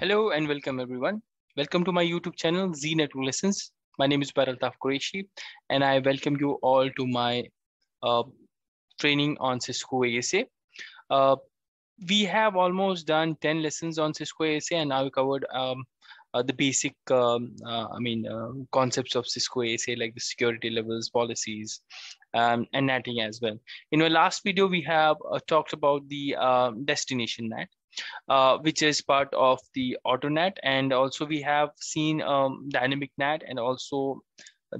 Hello and welcome everyone. Welcome to my YouTube channel, Z Network Lessons. My name is Paral Taf Qureshi and I welcome you all to my training on Cisco ASA. We have almost done 10 lessons on Cisco ASA and now we covered the basic concepts of Cisco ASA like the security levels, policies, and NATing as well. In our last video, we have talked about the destination NAT. Which is part of the AutoNAT, and also we have seen dynamic NAT and also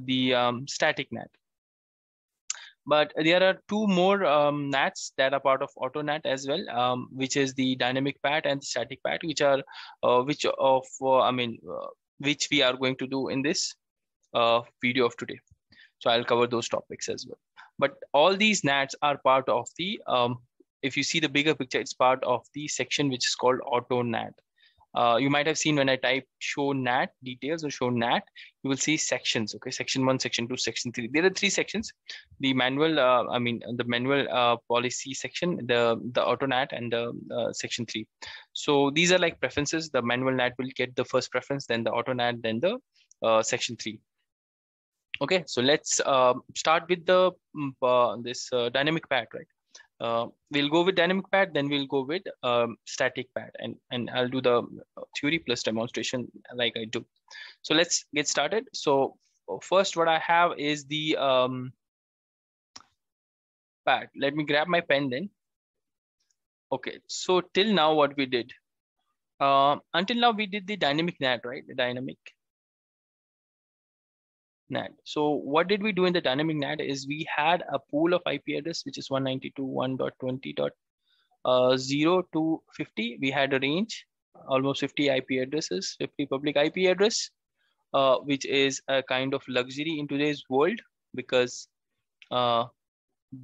the static NAT. But there are two more NATs that are part of AutoNAT as well, which is the dynamic PAT and the static PAT, which are which we are going to do in this video of today. So I'll cover those topics as well. But all these NATs are part of the if you see the bigger picture, it's part of the section which is called AutoNAT. You might have seen when I type show NAT details or show NAT, you will see sections. Okay, section 1, section 2, section 3. There are three sections: the manual, policy section, the AutoNAT, and the section 3. So these are like preferences. The manual NAT will get the first preference, then the AutoNAT, then the section 3. Okay, so let's start with the dynamic PAT, right? We'll go with dynamic PAT, then we'll go with static PAT, and I'll do the theory plus demonstration like I do. So let's get started. So first what I have is the PAT. Let me grab my pen then. Okay, so till now what we did, until now we did the dynamic NAT, right? The dynamic NAT. So what did we do in the dynamic NAT is we had a pool of IP address, which is 192.1.20.0 to 50. We had a range, almost 50 IP addresses, 50 public IP address, which is a kind of luxury in today's world because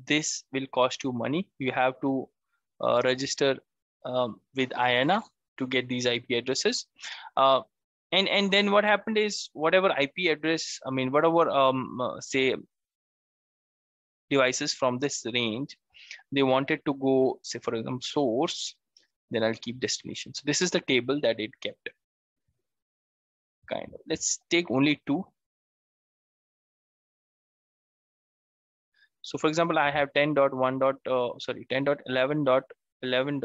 this will cost you money. You have to register with IANA to get these IP addresses. And then what happened is whatever IP address, say devices from this range, they wanted to go, say for example, source, then I'll keep destination. So this is the table that it kept. Kind of, let's take only two. So for example, I have 10.11.11.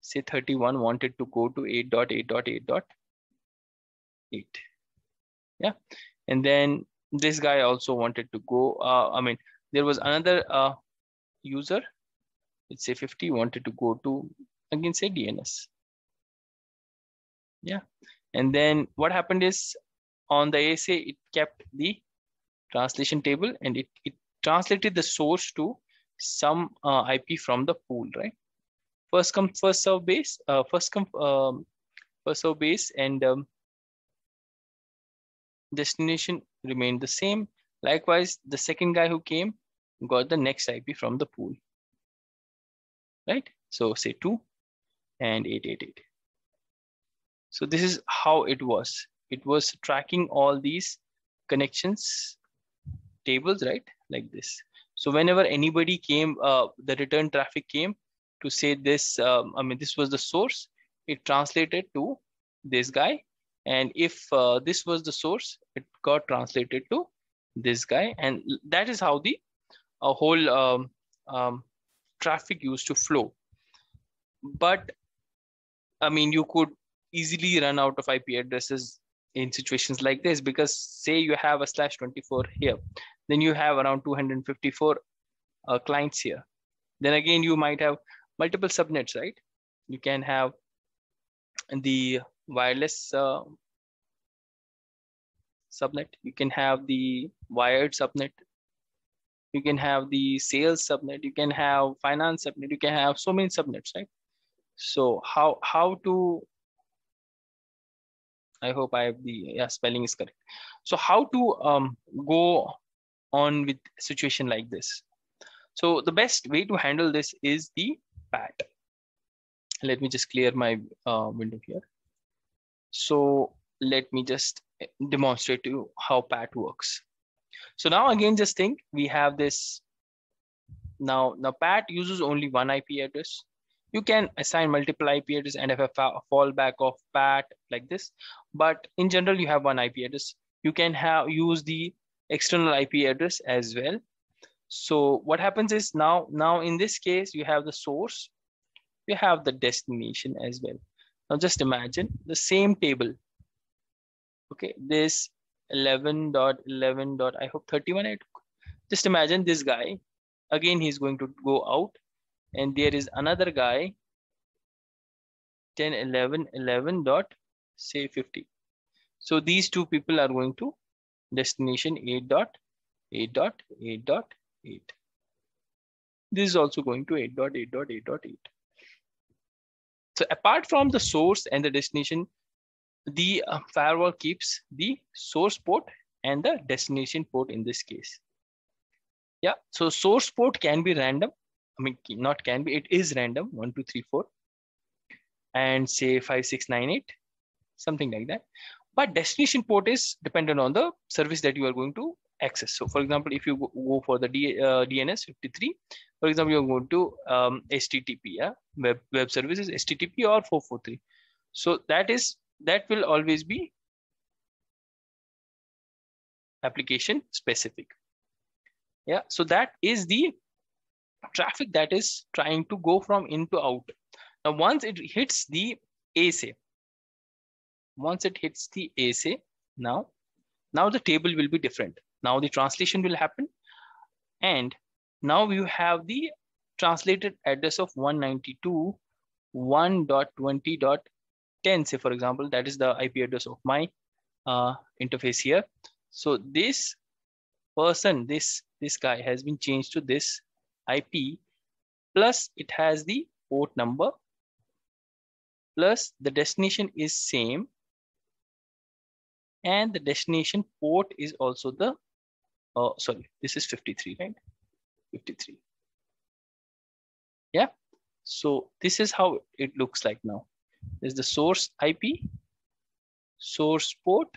Say 31 wanted to go to 8.8.8.8. Yeah, and then this guy also wanted to go there was another user, let's say 50, wanted to go to, again say DNS. Yeah, and then what happened is on the ASA it kept the translation table and it translated the source to some IP from the pool, right? First come first serve base, and destination remained the same. Likewise, the second guy who came got the next IP from the pool, right? So say 2 and 888. So this is how it was. It was tracking all these connections tables, right? Like this. So whenever anybody came, the return traffic came to say this, this was the source, it translated to this guy. And if this was the source, it got translated to this guy. And that is how the whole traffic used to flow. But you could easily run out of IP addresses in situations like this, because say you have a /24 here, then you have around 254 clients here. Then again, you might have multiple subnets, right? You can have the wireless subnet, you can have the wired subnet, you can have the sales subnet, you can have finance subnet, you can have so many subnets, right? So how to, I hope I have the spelling is correct. So how to go on with a situation like this? So the best way to handle this is the PAT. Let me just clear my window here. So let me just demonstrate to you how PAT works. So now again, just think we have this. Now PAT uses only one IP address. You can assign multiple IP addresses and have a fallback of PAT like this. But in general, you have one IP address. You can use the external IP address as well. So what happens is now in this case, you have the source, you have the destination as well. Now just imagine the same table. Okay, this 11.11. I hope 31. I took. Just imagine this guy. Again, he's going to go out, and there is another guy. 10.11.50. So these two people are going to destination 8.8.8.8. This is also going to 8.8.8.8. So apart from the source and the destination, the firewall keeps the source port and the destination port in this case. Yeah, so source port can be random. I mean, not can be, it is random, 1, 2, 3, 4, and say 5, 6, 9, 8, something like that. But destination port is dependent on the service that you are going to access. So for example, if you go for the DNS 53, for example, you're going to HTTP, yeah? web services, HTTP or 443. So that will always be application specific. Yeah, so that is the traffic that is trying to go from in to out. Now, once it hits the ASA, now the table will be different. Now the translation will happen, and now you have the translated address of 192.1.20.10. Say for example, that is the IP address of my interface here. So this person, this guy has been changed to this IP, plus it has the port number, plus the destination is same, and the destination port is also the sorry, this is 53, right? 53. Yeah. So this is how it looks like now. There's the source IP, source port,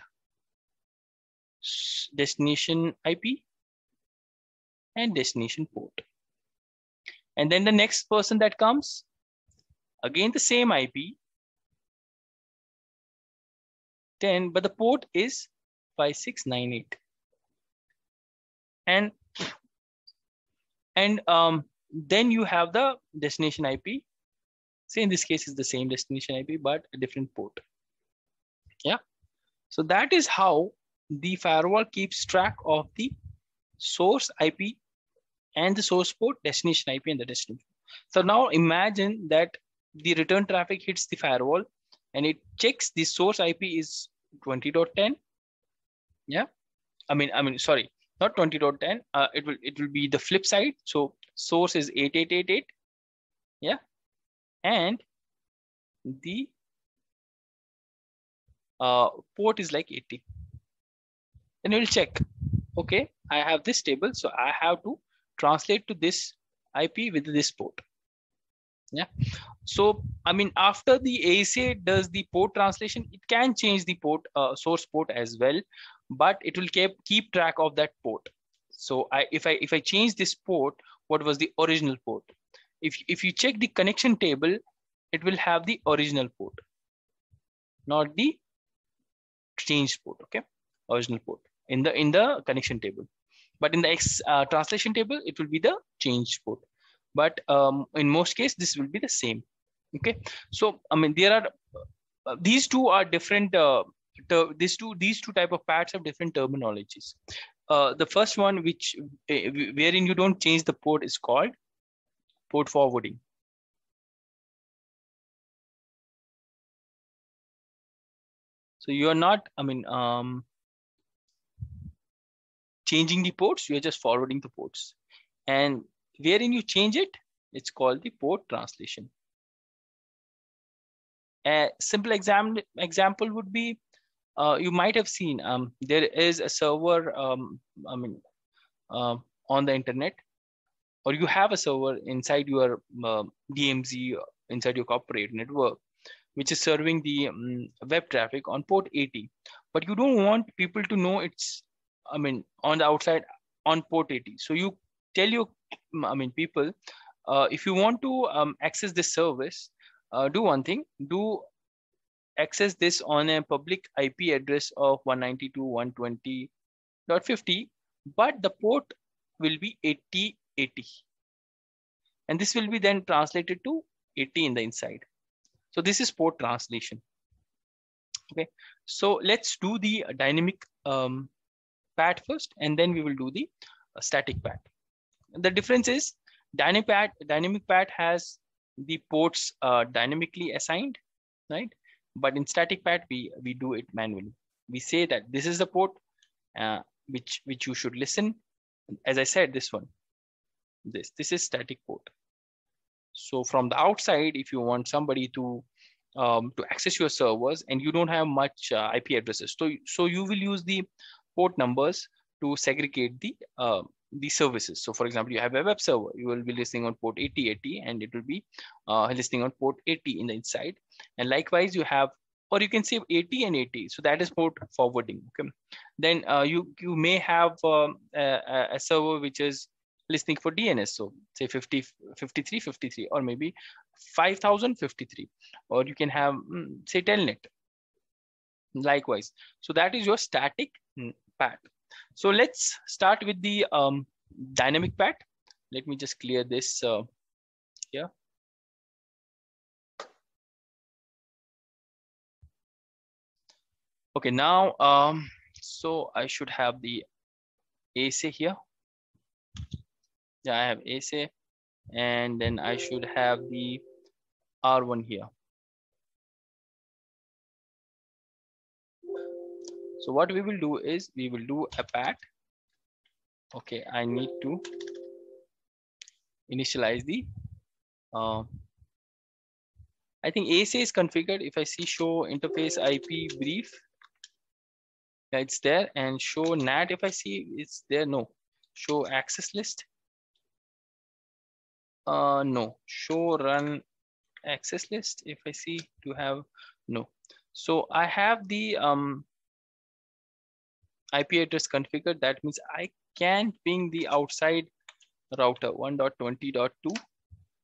destination IP, and destination port. And then the next person that comes, again the same IP, 10, but the port is 5698. And then you have the destination IP. Say in this case is the same destination IP, but a different port. Yeah. So that is how the firewall keeps track of the source IP and the source port, destination IP and the destination. So now imagine that the return traffic hits the firewall and it checks the source IP is 20.10. Yeah, I mean, sorry, not 20.10. It will be the flip side. So source is 8888. Yeah, and the port is like 80. Then we'll check. Okay, I have this table, so I have to translate to this IP with this port. Yeah. So, I mean, after the ASA does the port translation, it can change the port, source port as well, but it will keep track of that port. So if I change this port, what was the original port? If you check the connection table, it will have the original port, not the changed port. Okay, original port in the connection table, but in the translation table, it will be the changed port. But in most cases, this will be the same. Okay, so I mean, there are these two are different. These two type of PATs have different terminologies. The first one, wherein you don't change the port, is called port forwarding. So you are not, changing the ports. You are just forwarding the ports, and wherein you change it, it's called the port translation. A simple example would be, you might have seen, there is a server on the internet, or you have a server inside your DMZ, inside your corporate network, which is serving the web traffic on port 80, but you don't want people to know it's, on the outside on port 80. So you tell your people If you want to access this service, do one thing, do access this on a public IP address of 192.120.50, but the port will be 8080. And this will be then translated to 80 in the inside. So this is port translation. Okay, so let's do the dynamic PAT first, and then we will do the static PAT. The difference is dynamic PAT has the ports dynamically assigned, right? But in static PAT, we do it manually. We say that this is the port which you should listen. As I said, this one, this is static port. So from the outside, if you want somebody to access your servers and you don't have much IP addresses, so you will use the port numbers to segregate the services. So for example, you have a web server, you will be listening on port 8080, and it will be listening on port 80 in the inside. And likewise, you have, or you can say 80 and 80. So that is port forwarding. Okay. Then you may have a server which is listening for DNS. So say 5353, or maybe 5053, or you can have say telnet. Likewise. So that is your static PAT. So let's start with the dynamic PAT. Let me just clear this here. Okay, now, so I should have the ASA here. Yeah, I have ASA, and then I should have the R1 here. So what we will do is we will do a PAT. Okay, I need to initialize the, I think ASA is configured. If I see show interface IP brief, it's there, and show NAT, if I see it's there, no. Show access list, no. Show run access list, if I see to have, no. So I have the, IP address configured. That means I can ping the outside router 1.20.2.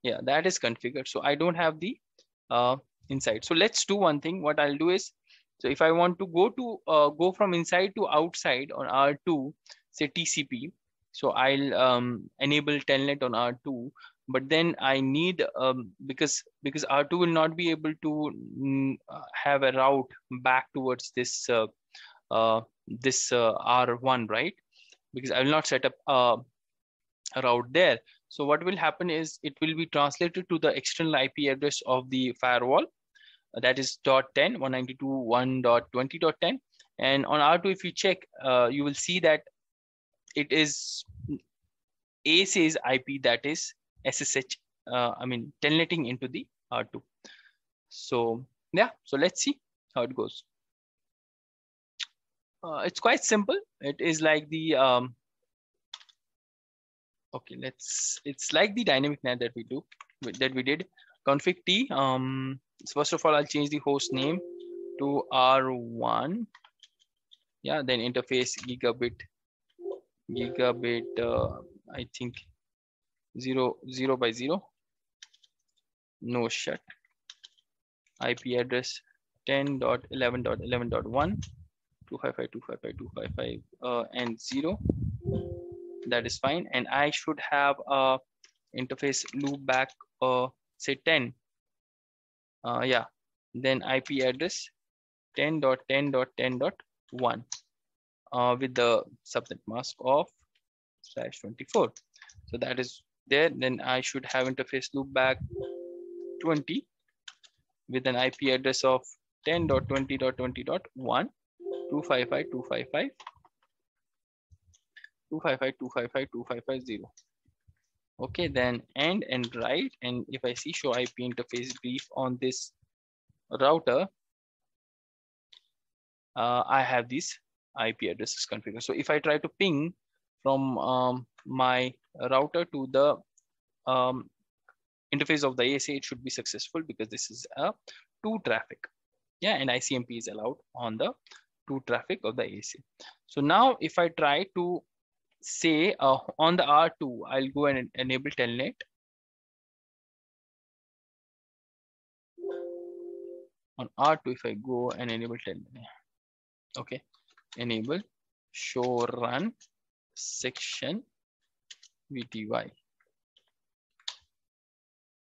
Yeah, that is configured. So I don't have the inside. So let's do one thing. What I'll do is, so if I want to go from inside to outside on R2, say TCP. So I'll enable telnet on R2, but then I need because R2 will not be able to have a route back towards this. This R1, right? Because I will not set up a route there. So what will happen is it will be translated to the external IP address of the firewall, that is .10, 192.1.20.10. And on R2, if you check, you will see that it is ASA's IP, that is SSH, telnetting into the R2. So yeah, so let's see how it goes. It's quite simple. It is like the it's like the dynamic NAT that we did. Config T. So first of all, I'll change the host name to R1. Yeah. Then interface gigabit. I think 0/0. No shut. IP address 10.11.11.1. 255.255.255 and 0. That is fine. And I should have a interface loop back say 10. Yeah. Then IP address 10.10.10.1 with the subnet mask of /24. So that is there. Then I should have interface loop back 20 with an IP address of 10.20.20.1. 255.255.255.255.0. Okay, then end and write. And if I see show IP interface brief on this router, I have these IP addresses configured. So if I try to ping from my router to the interface of the ASA, it should be successful because this is a 2 traffic. Yeah, and ICMP is allowed on the 2 traffic of the ASA. So now if I try to say on the R2, I'll go and enable telnet. On R2, if I go and enable, tell me, okay, enable show run section VTY.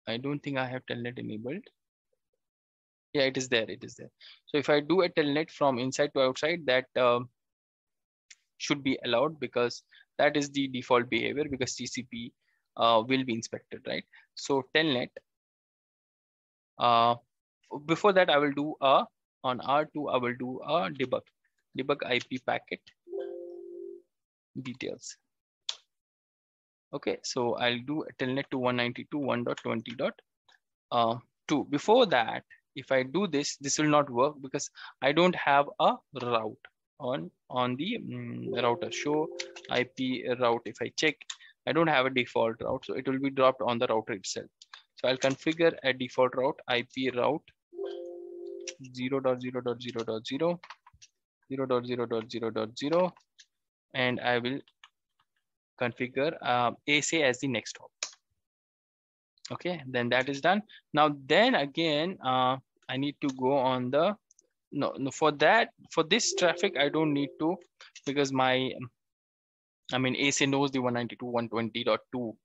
I don't think I have telnet enabled. Yeah, it is there. It is there. So if I do a telnet from inside to outside, that should be allowed, because that is the default behavior, because TCP will be inspected, right? So telnet. Before that, I will do a on R2. I will do a debug IP packet details. Okay, so I'll do telnet to 192.1.20.2. Before that, if I do this, this will not work because I don't have a route on the router. Show IP route. If I check, I don't have a default route, so it will be dropped on the router itself. So I'll configure a default route, IP route 0.0.0.0.0, 0.0.0.0, and I will configure ASA as the next hop. Okay, then that is done. Now then again, I need to go on the no for that, for this traffic I don't need to, because my ASA knows the 192.120.2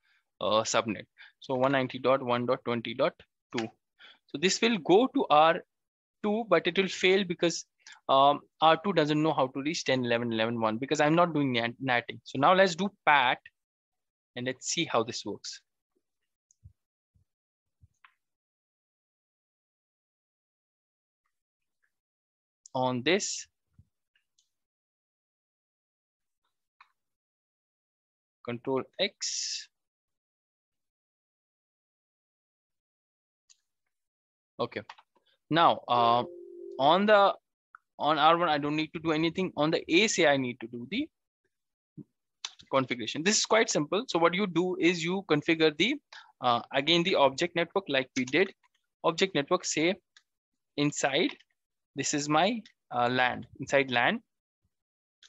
subnet. So 190.1.20.2. So this will go to R2, but it will fail because R2 doesn't know how to reach 10.11.11.1, because I'm not doing natting. So now let's do PAT and let's see how this works. On this, Control X. Okay, now on R1, I don't need to do anything. On the ASA, I need to do the configuration. This is quite simple. So what you do is you configure the, again, the object network like we did. Object network, say inside, this is my LAN, inside LAN,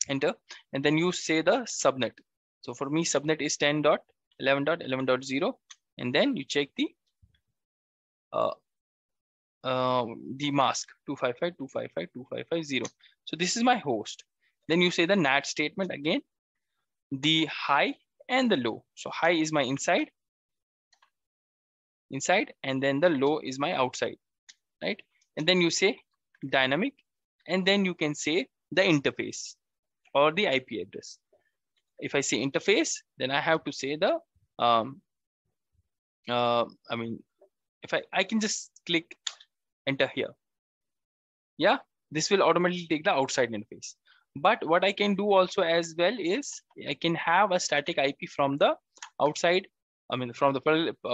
enter. And then you say the subnet. So for me, subnet is 10.11.11.0. And then you check the mask 255.255.255.0. So this is my host. Then you say the NAT statement again, the high and the low. So high is my inside, and then the low is my outside, right? And then you say dynamic, and then you can say the interface or the IP address. If I say interface, then I have to say the if I can just click enter here. Yeah, this will automatically take the outside interface. But what I can do also as well is I can have a static IP from the outside, from the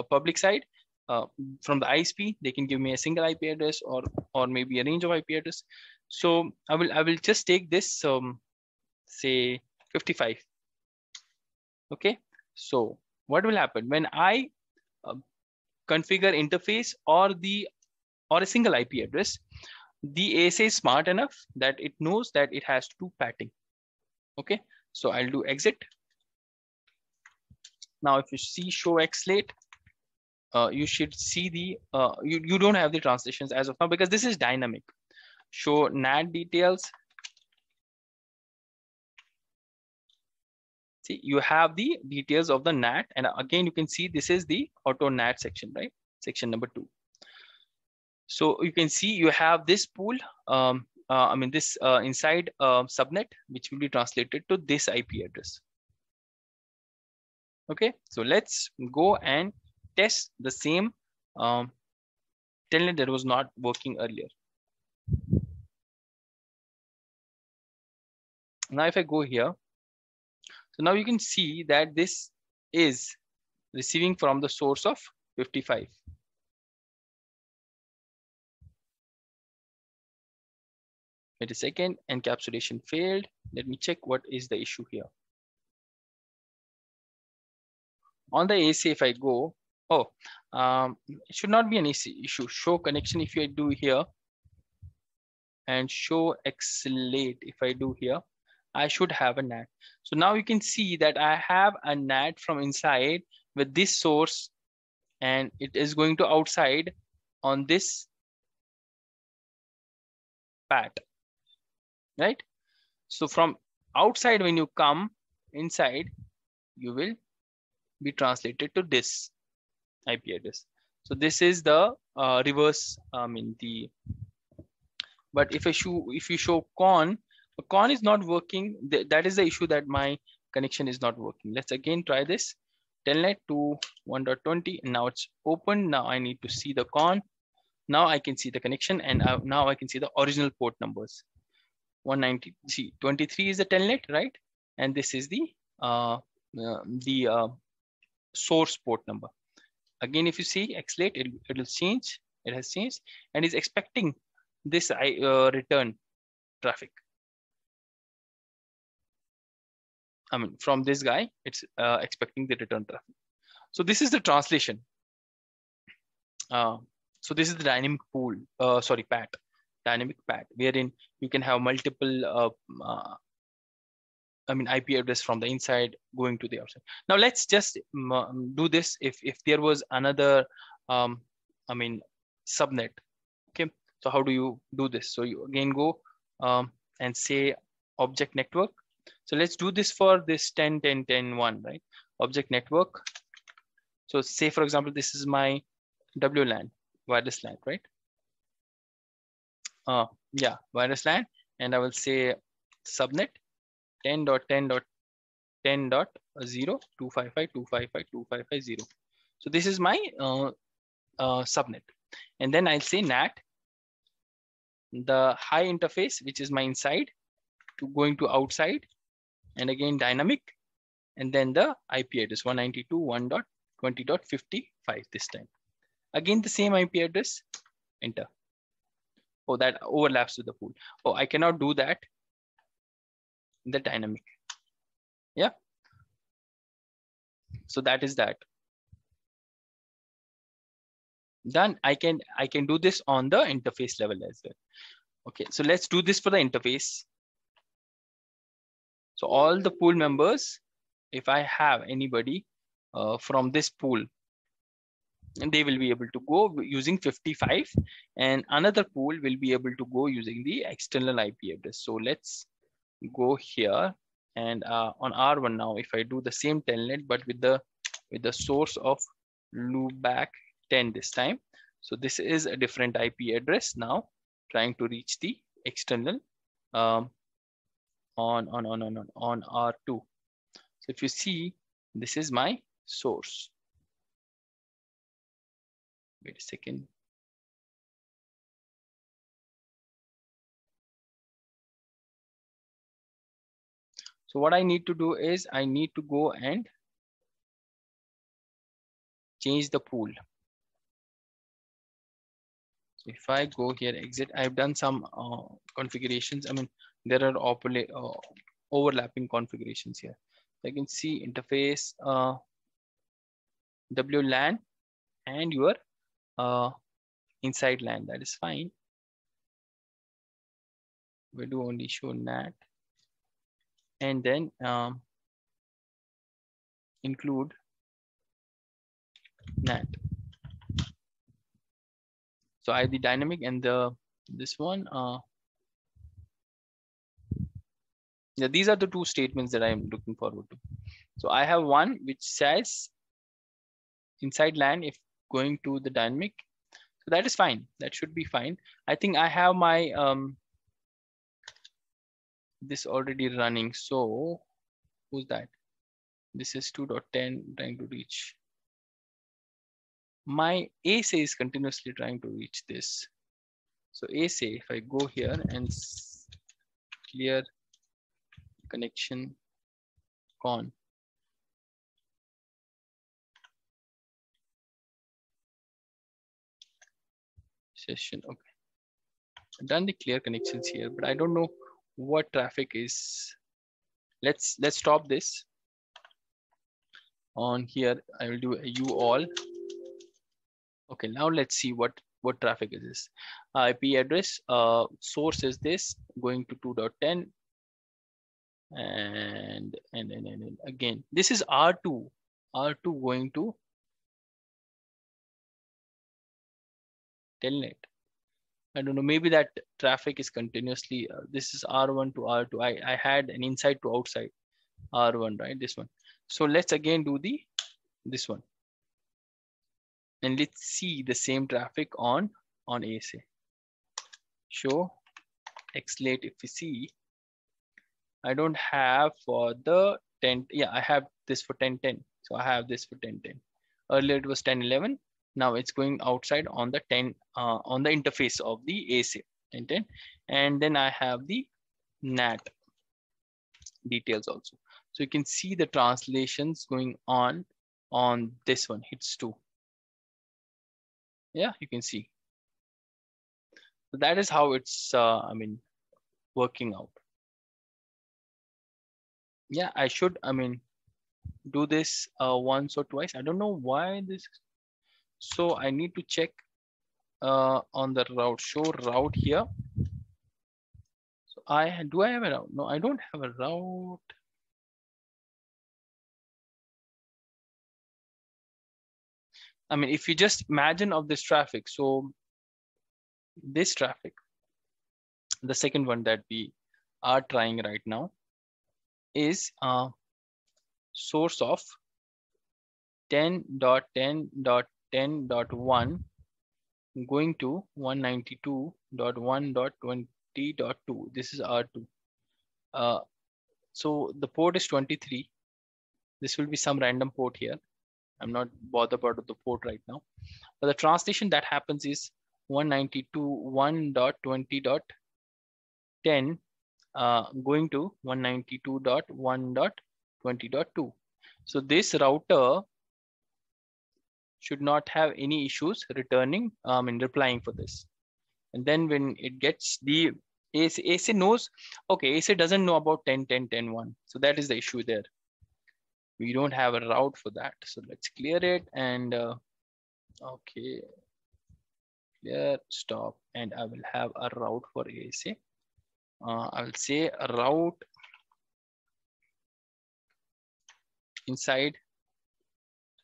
public side, from the ISP. They can give me a single IP address or maybe a range of IP address. So I will just take this, say 55. Okay, so what will happen when I configure interface or a single IP address? The ASA is smart enough that it knows that it has to do patting. Okay, so I'll do exit. Now, if you see show X late, you should see the you don't have the translations as of now because this is dynamic. Show NAT details. See, you have the details of the NAT, and again you can see this is the auto NAT section, right? Section number 2. So you can see you have this pool, inside subnet, which will be translated to this IP address. Okay, so let's go and test the same telnet that was not working earlier. Now if I go here, so now you can see that this is receiving from the source of 55. Wait a second, encapsulation failed. Let me check what is the issue here. On the ASA, if I go, it should not be an issue. Show connection if I do here, and show exlate if I do here, I should have a NAT. So now you can see that I have a NAT from inside with this source, and it is going to outside on this PAT, right? So from outside, when you come inside, you will be translated to this IP address. So this is the reverse, but if you show con is not working. That is the issue, that my connection is not working. Let's again try this. Telnet to 1.20, and now it's open. Now I need to see the con. Now I can see the connection, and now I can see the original port numbers. 193 is the telnet, right? And this is the source port number. Again, if you see xlate, it will change. It has changed, and is expecting this return traffic. From this guy, it's expecting the return traffic. So this is the translation. So this is the dynamic pool, PAT, dynamic PAT, wherein you can have multiple, IP address from the inside going to the outside. Now let's just do this. If there was another, subnet. Okay. So how do you do this? So you again go and say object network. So let's do this for this 10.10.10.1, right? Object network. So say, for example, this is my WLAN, wireless LAN, right? Wireless LAN. And I will say subnet 10.10.10.0 255.255.255.0. So this is my subnet. And then I'll say NAT, the high interface, which is my inside, to going to outside, and again dynamic, and then the IP address 192.1.20.55 this time. Again, the same IP address, enter. Oh, that overlaps with the pool. Oh, I cannot do that. The dynamic. Yeah. So that is that. Done. I can do this on the interface level as well. Okay, so let's do this for the interface. So all the pool members, if I have anybody from this pool, and they will be able to go using 55, and another pool will be able to go using the external IP address. So let's go here, and on R1 now, if I do the same telnet, but with the source of loopback 10 this time. So this is a different IP address now, trying to reach the external on R2. So if you see, this is my source. Wait a second. So what I need to do is I need to go and change the pool. So if I go here, exit, I've done some configurations. There are overlapping configurations here. I can see interface, WLAN, and your inside LAN. That is fine. We do only show NAT, and then include NAT. So I have the dynamic and this one. Yeah, these are the two statements that I am looking forward to. So I have one which says inside LAN if going to the dynamic. So that is fine. That should be fine. I think I have my this already running. So who's that? This is 2.10 trying to reach. My ASA is continuously trying to reach this. So ASA, if I go here and clear connection con. Session, okay. I've done the clear connections here, but I don't know what traffic is. Let's stop this. On here, I will do a you all. Okay, now let's see what traffic is this. IP address, source is this, going to 2.10. And again, this is R2 going to telnet, I don't know, maybe that traffic is continuously, this is R1 to R2. I had an inside to outside R1, right? This one. So let's again do this one. And let's see the same traffic on ASA. Show xlate, if we see, I don't have for the 10. Yeah, I have this for 1010. So I have this for 1010. Earlier it was 1011. Now it's going outside on the 10 on the interface of the ASA 1010. And then I have the NAT details also. So you can see the translations going on this one, hits 2. Yeah, you can see. So that is how it's, I mean, working out. Yeah, I should, I mean, do this once or twice. I don't know why this. So I need to check on the route. Show route here. So do I have a route? No, I don't have a route. I mean, if you just imagine of this traffic, so this traffic, the second one that we are trying right now is a source of 10.10.10.1 going to 192.1.20.2. This is R2. So the port is 23. This will be some random port here. I'm not bothered about the port right now, but the translation that happens is 192.1.20.10 going to 192.1.20.2. So this router should not have any issues returning and replying for this. And then when it gets the ASA knows, okay, ASA doesn't know about 10.10.10.1. So that is the issue there. We don't have a route for that. So let's clear it and okay, clear, stop. And I will have a route for ASA. I'll say a route inside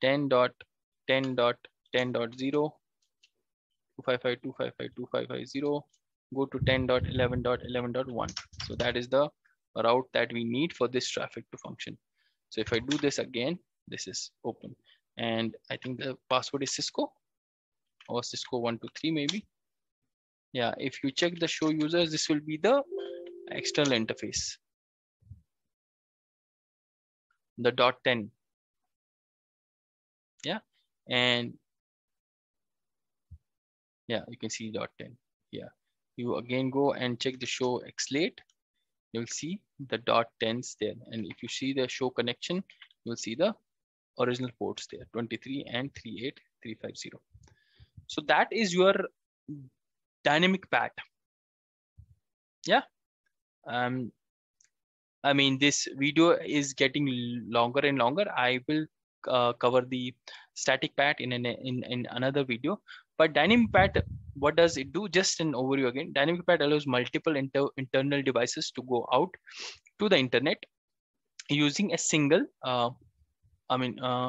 10.10.10.0, 255.255.255.0, go to 10.11.11.1. So that is the route that we need for this traffic to function. So if I do this again, this is open. And I think the password is Cisco or Cisco123 maybe. Yeah, if you check the show users, this will be the external interface. The .10. Yeah, and yeah, you can see .10. Yeah, you again go and check the show xlate. You'll see the .10s there. And if you see the show connection, you'll see the original ports there, 23 and 38350. So that is your dynamic PAT. Yeah. I mean, this video is getting longer and longer. I will cover the static PAT in another video. But dynamic PAT, what does it do? Just an overview again. Dynamic PAT allows multiple internal devices to go out to the internet using a single,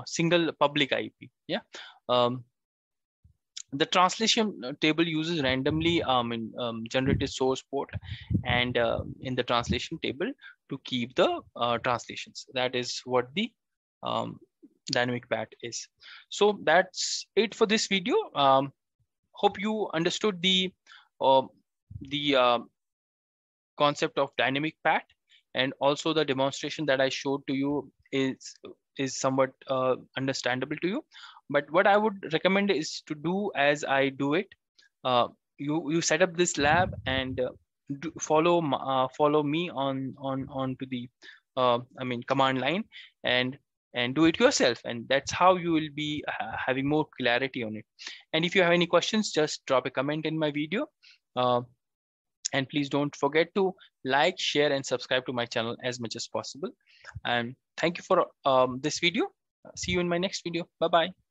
single public IP. Yeah. The translation table uses randomly generated source port and in the translation table to keep the translations. That is what the dynamic PAT is. So that's it for this video. Hope you understood the concept of dynamic PAT, and also the demonstration that I showed to you is somewhat understandable to you. But what I would recommend is to do as I do it. You set up this lab and follow me on to the command line and do it yourself. And that's how you will be having more clarity on it. And if you have any questions, just drop a comment in my video. And please don't forget to like, share, and subscribe to my channel as much as possible. And thank you for this video. See you in my next video. Bye-bye.